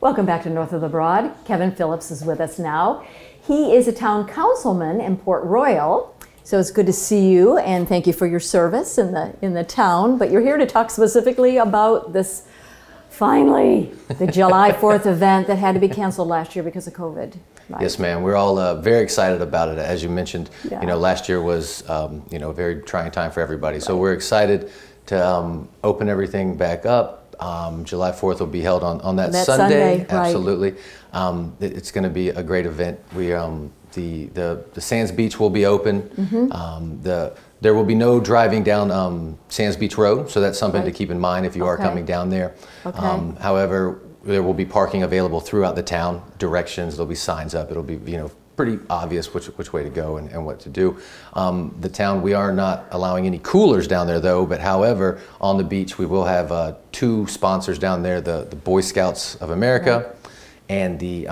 Welcome back to North of the Broad. Kevin Phillips is with us now. He is a town councilman in Port Royal, so it's good to see you and thank you for your service in the town. But you're here to talk specifically about this, finally, the July 4th event that had to be canceled last year because of COVID. Right. Yes, ma'am. We're all very excited about it. As you mentioned, yeah. You know, last year was a very trying time for everybody. Right. So we're excited to open everything back up. July 4th will be held on that Sunday. Right. Absolutely. It's going to be a great event. We the Sands Beach will be open. Mm-hmm. There will be no driving down Sands Beach Road, so that's something right. to keep in mind if you okay. are coming down there. Okay. However, there will be parking available throughout the town. Directions, there'll be signs up. It'll be pretty obvious which way to go and what to do. The town, we are not allowing any coolers down there though, but however, on the beach we will have two sponsors down there, the Boy Scouts of America right. and the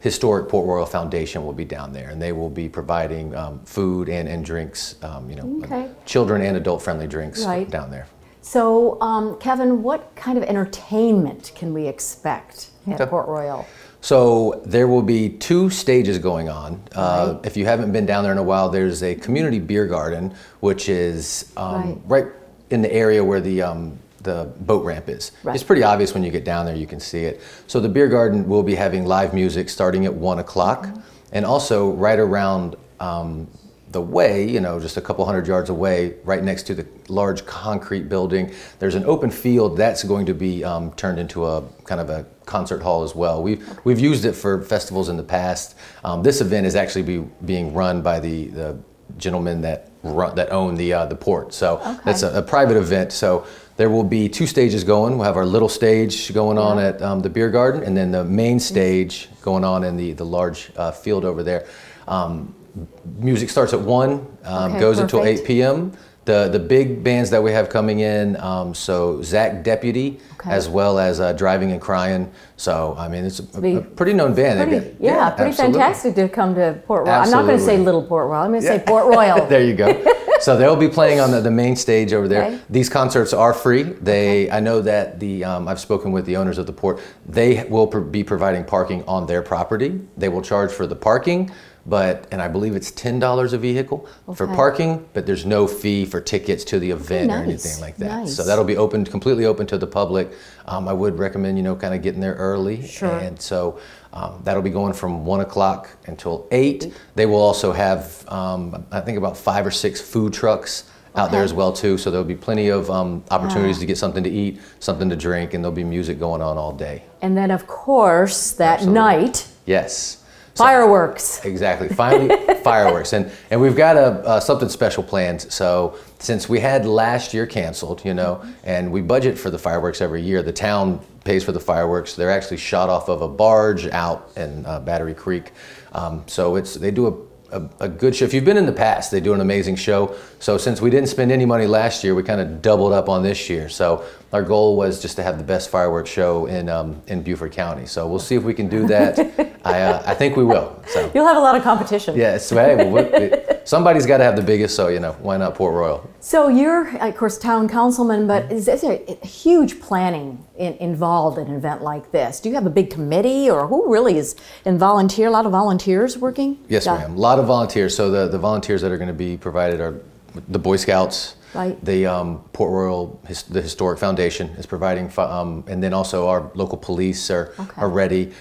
Historic Port Royal Foundation will be down there, and they will be providing food and drinks, okay. children and adult friendly drinks right. down there. So Kevin, what kind of entertainment can we expect at okay. Port Royal? So there will be two stages going on. Right. If you haven't been down there in a while, there's a community beer garden, which is right in the area where the boat ramp is. Right. It's pretty obvious when you get down there, you can see it. So the beer garden will be having live music starting at 1 o'clock. Mm-hmm. And also right around the way, just a couple hundred yards away, right next to the large concrete building, there's an open field that's going to be turned into a kind of a concert hall as well. We've used it for festivals in the past. This event is actually being run by the gentlemen that own the port. So okay. that's a private event. So there will be two stages going. We'll have our little stage going yeah. on at the beer garden, and then the main stage going on in the large field over there. Music starts at 1, okay, goes perfect. Until 8 p.m. The big bands that we have coming in, so Zach Deputy, okay. as well as Driving and Crying. So, it's a pretty known band. Pretty fantastic to come to Port Royal. Absolutely. I'm not going to say Little Port Royal. I'm going to yeah. say Port Royal. There you go. So they'll be playing on the main stage over there. Okay. These concerts are free. They, I know that I've spoken with the owners of the port. They will be providing parking on their property. They will charge for the parking. And I believe it's $10 a vehicle okay. for parking, but there's no fee for tickets to the event nice. Or anything like that. Nice. So that'll be completely open to the public. I would recommend, kind of getting there early. Sure. And so that'll be going from 1 o'clock until 8. They will also have, I think about 5 or 6 food trucks out okay. there as well too. So there'll be plenty of opportunities to get something to eat, something to drink, and there'll be music going on all day. And then of course, that Absolutely. Night. Yes. Fireworks. Exactly. Finally, fireworks. And we've got something special planned. So since we had last year canceled, and we budget for the fireworks every year, the town pays for the fireworks. They're actually shot off of a barge out in Battery Creek. So they do a good show. If you've been in the past, they do an amazing show. So since we didn't spend any money last year, we kind of doubled up on this year. So our goal was just to have the best fireworks show in Beaufort County. So we'll see if we can do that. I think we will. So. You'll have a lot of competition. Yes, yeah, somebody's got to have the biggest, so why not Port Royal? So you're, of course, town councilman, but is there huge planning involved in an event like this? Do you have a big committee, or who really is a lot of volunteers working? Yes, ma'am, a lot of volunteers. So the volunteers that are going to be provided are the Boy Scouts. Right. The Port Royal, the Historic Foundation is providing, and then also our local police are ready.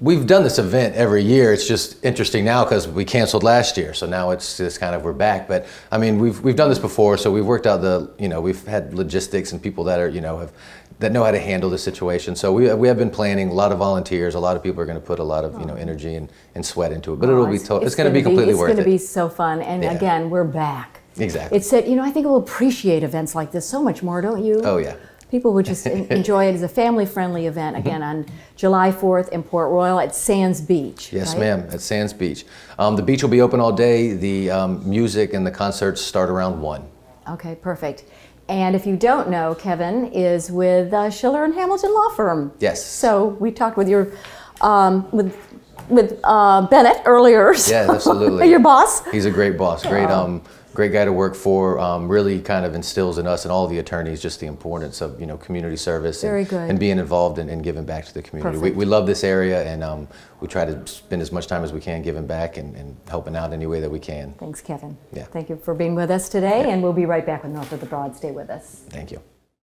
We've done this event every year. It's just interesting now because we canceled last year, so now it's just kind of we're back. But we've done this before, so we've worked out we've had logistics and people that are that know how to handle the situation. So we have been planning. A lot of volunteers, a lot of people are going to put a lot of energy and sweat into it. But it's going to be completely worth it. It's going to be so fun. And yeah. again, we're back. Exactly. It's that I think we'll appreciate events like this so much more, don't you? Oh yeah. People would just enjoy it as a family-friendly event, again, on July 4th in Port Royal at Sands Beach. Yes, right? ma'am, at Sands Beach. The beach will be open all day. The music and the concerts start around 1. Okay, perfect. And if you don't know, Kevin is with Schiller and Hamilton Law Firm. Yes. So we talked with your, with Bennett earlier. So. Yeah, absolutely. Your boss. He's a great boss, great Great guy to work for. Really kind of instills in us and all the attorneys just the importance of, you know, community service and being involved and giving back to the community. We love this area, and we try to spend as much time as we can giving back and helping out any way that we can. Thanks, Kevin. Yeah. Thank you for being with us today, and we'll be right back with North of the Broad. Stay with us. Thank you.